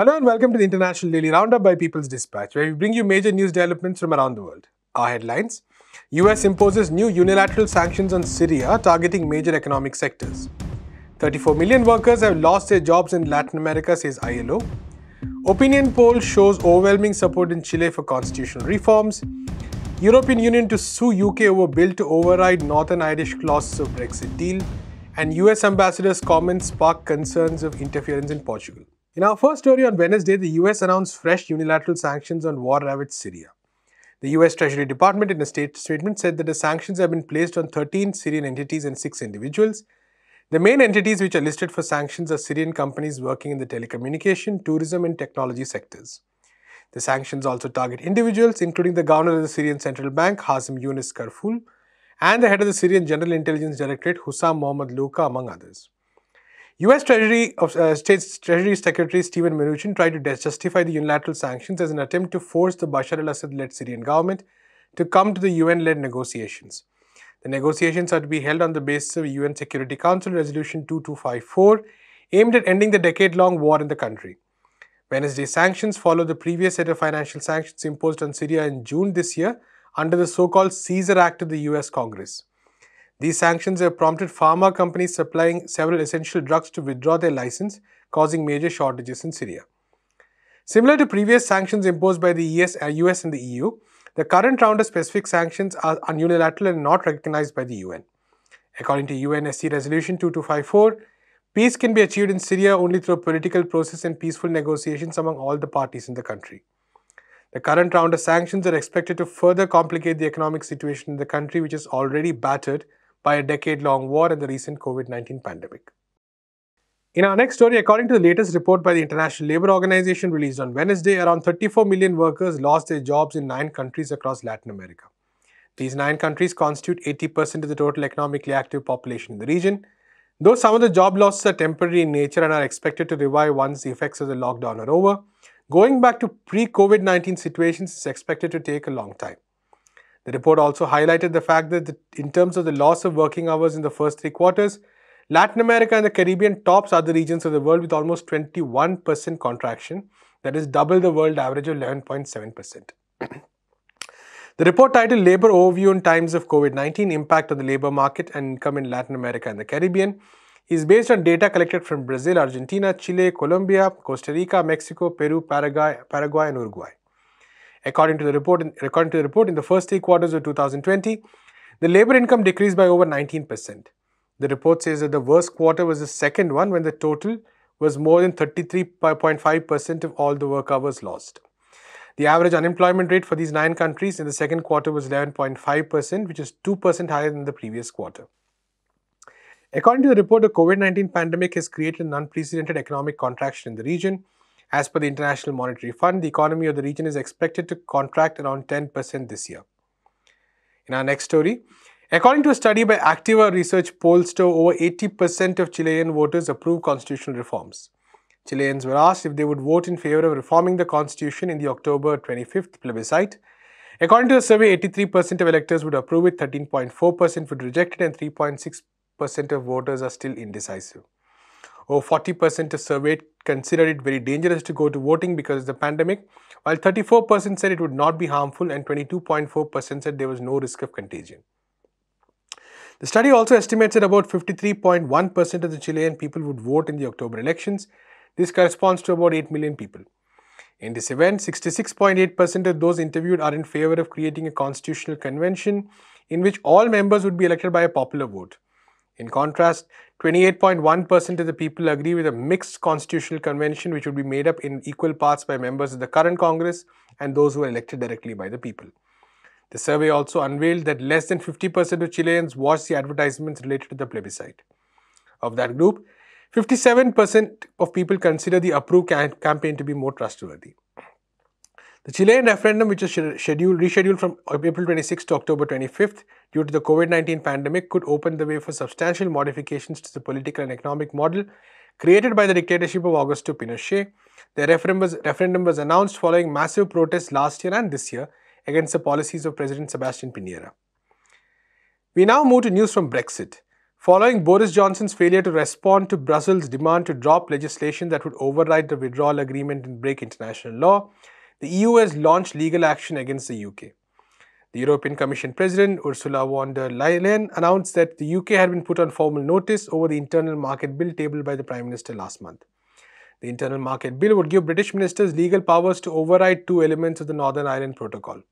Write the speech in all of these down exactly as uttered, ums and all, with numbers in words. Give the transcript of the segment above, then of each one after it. Hello and welcome to the International Daily Roundup by People's Dispatch, where we bring you major news developments from around the world. Our headlines: U S imposes new unilateral sanctions on Syria, targeting major economic sectors. thirty-four million workers have lost their jobs in Latin America, says I L O. Opinion poll shows overwhelming support in Chile for constitutional reforms. European Union to sue U K over bill to override Northern Irish clauses of Brexit deal. And U S ambassador's comments spark concerns of interference in Portugal. In our first story on Wednesday, the U S announced fresh unilateral sanctions on war-ravaged Syria. The U S Treasury Department in a state statement said that the sanctions have been placed on thirteen Syrian entities and six individuals. The main entities which are listed for sanctions are Syrian companies working in the telecommunication, tourism and technology sectors. The sanctions also target individuals, including the governor of the Syrian Central Bank, Hazm Yunis Karfoul, and the head of the Syrian General Intelligence Directorate, Husam Mohammed Louka, among others. U S Treasury, uh, State Treasury Secretary Steven Mnuchin tried to justify the unilateral sanctions as an attempt to force the Bashar al-Assad-led Syrian government to come to the U N-led negotiations. The negotiations are to be held on the basis of U N Security Council Resolution two two five four, aimed at ending the decade-long war in the country. Wednesday's sanctions follow the previous set of financial sanctions imposed on Syria in June this year under the so-called Caesar Act of the U S Congress. These sanctions have prompted pharma companies supplying several essential drugs to withdraw their license, causing major shortages in Syria. Similar to previous sanctions imposed by the U S and the E U, the current round of specific sanctions are unilateral and not recognized by the U N. According to U N S C Resolution two two five four, peace can be achieved in Syria only through a political process and peaceful negotiations among all the parties in the country. The current round of sanctions are expected to further complicate the economic situation in the country, which is already battered by a decade-long war and the recent COVID nineteen pandemic. In our next story, according to the latest report by the International Labour Organization released on Wednesday, around thirty-four million workers lost their jobs in nine countries across Latin America. These nine countries constitute eighty percent of the total economically active population in the region, though some of the job losses are temporary in nature and are expected to revive once the effects of the lockdown are over. Going back to pre-COVID nineteen situations is expected to take a long time. The report also highlighted the fact that the, in terms of the loss of working hours in the first three quarters, Latin America and the Caribbean tops other regions of the world with almost twenty-one percent contraction, that is double the world average of eleven point seven percent. The report titled Labour Overview in Times of COVID nineteen, Impact on the Labour Market and Income in Latin America and the Caribbean is based on data collected from Brazil, Argentina, Chile, Colombia, Costa Rica, Mexico, Peru, Paraguay, Paraguay and Uruguay. According to the report, according to the report, in the first three quarters of two thousand twenty, the labour income decreased by over nineteen percent. The report says that the worst quarter was the second one, when the total was more than thirty-three point five percent of all the work hours lost. The average unemployment rate for these nine countries in the second quarter was eleven point five percent, which is two percent higher than the previous quarter. According to the report, the COVID nineteen pandemic has created an unprecedented economic contraction in the region. As per the International Monetary Fund, the economy of the region is expected to contract around ten percent this year. In our next story, according to a study by Activa Research pollster, over eighty percent of Chilean voters approve constitutional reforms. Chileans were asked if they would vote in favor of reforming the constitution in the October twenty-fifth plebiscite. According to a survey, eighty-three percent of electors would approve it, thirteen point four percent would reject it, and three point six percent of voters are still indecisive. Over forty percent of surveyed considered it very dangerous to go to voting because of the pandemic, while thirty-four percent said it would not be harmful and twenty-two point four percent said there was no risk of contagion. The study also estimates that about fifty-three point one percent of the Chilean people would vote in the October elections. This corresponds to about eight million people. In this event, sixty-six point eight percent of those interviewed are in favor of creating a constitutional convention in which all members would be elected by a popular vote. In contrast, twenty-eight point one percent of the people agree with a mixed constitutional convention which would be made up in equal parts by members of the current Congress and those who are elected directly by the people. The survey also unveiled that less than fifty percent of Chileans watched the advertisements related to the plebiscite. Of that group, fifty-seven percent of people consider the approved campaign to be more trustworthy. The Chilean referendum, which is scheduled, rescheduled from April twenty-sixth to October twenty-fifth due to the COVID nineteen pandemic, could open the way for substantial modifications to the political and economic model created by the dictatorship of Augusto Pinochet. The referendum was, referendum was announced following massive protests last year and this year against the policies of President Sebastián Piñera. We now move to news from Brexit. Following Boris Johnson's failure to respond to Brussels' demand to drop legislation that would override the withdrawal agreement and break international law, the E U has launched legal action against the U K. The European Commission President Ursula von der Leyen announced that the U K had been put on formal notice over the Internal Market Bill tabled by the Prime Minister last month. The Internal Market Bill would give British ministers legal powers to override two elements of the Northern Ireland Protocol.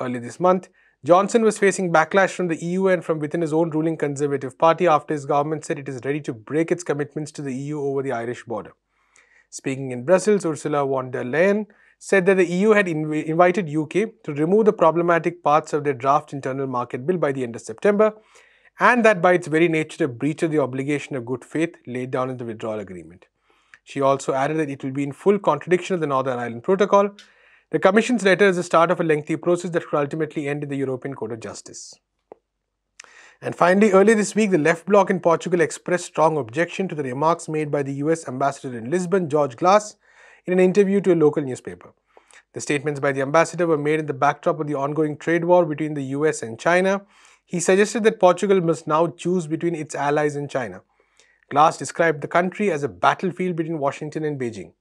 Early this month, Johnson was facing backlash from the E U and from within his own ruling Conservative Party after his government said it is ready to break its commitments to the E U over the Irish border. Speaking in Brussels, Ursula von der Leyen said that the E U had inv invited U K to remove the problematic parts of their draft internal market bill by the end of September, and that by its very nature a breach of the obligation of good faith laid down in the withdrawal agreement. She also added that it will be in full contradiction of the Northern Ireland Protocol. The Commission's letter is the start of a lengthy process that could ultimately end in the European Court of Justice. And finally, earlier this week, the Left Bloc in Portugal expressed strong objection to the remarks made by the U S ambassador in Lisbon, George Glass, in an interview to a local newspaper. The statements by the ambassador were made in the backdrop of the ongoing trade war between the U S and China. He suggested that Portugal must now choose between its allies and China. Glass described the country as a battlefield between Washington and Beijing.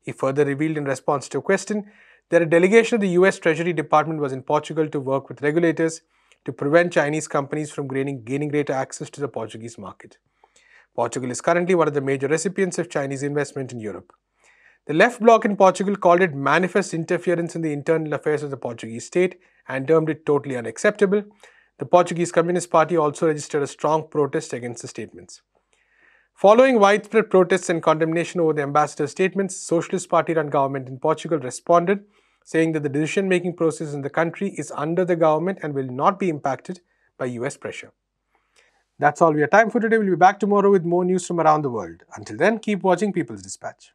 He further revealed in response to a question that a delegation of the U S Treasury Department was in Portugal to work with regulators to prevent Chinese companies from gaining, gaining greater access to the Portuguese market. Portugal is currently one of the major recipients of Chinese investment in Europe. The Left Bloc in Portugal called it manifest interference in the internal affairs of the Portuguese state and termed it totally unacceptable. The Portuguese Communist Party also registered a strong protest against the statements. Following widespread protests and condemnation over the ambassador's statements, the Socialist Party-run government in Portugal responded, saying that the decision-making process in the country is under the government and will not be impacted by U S pressure. That's all we have time for today. We'll be back tomorrow with more news from around the world. Until then, keep watching People's Dispatch.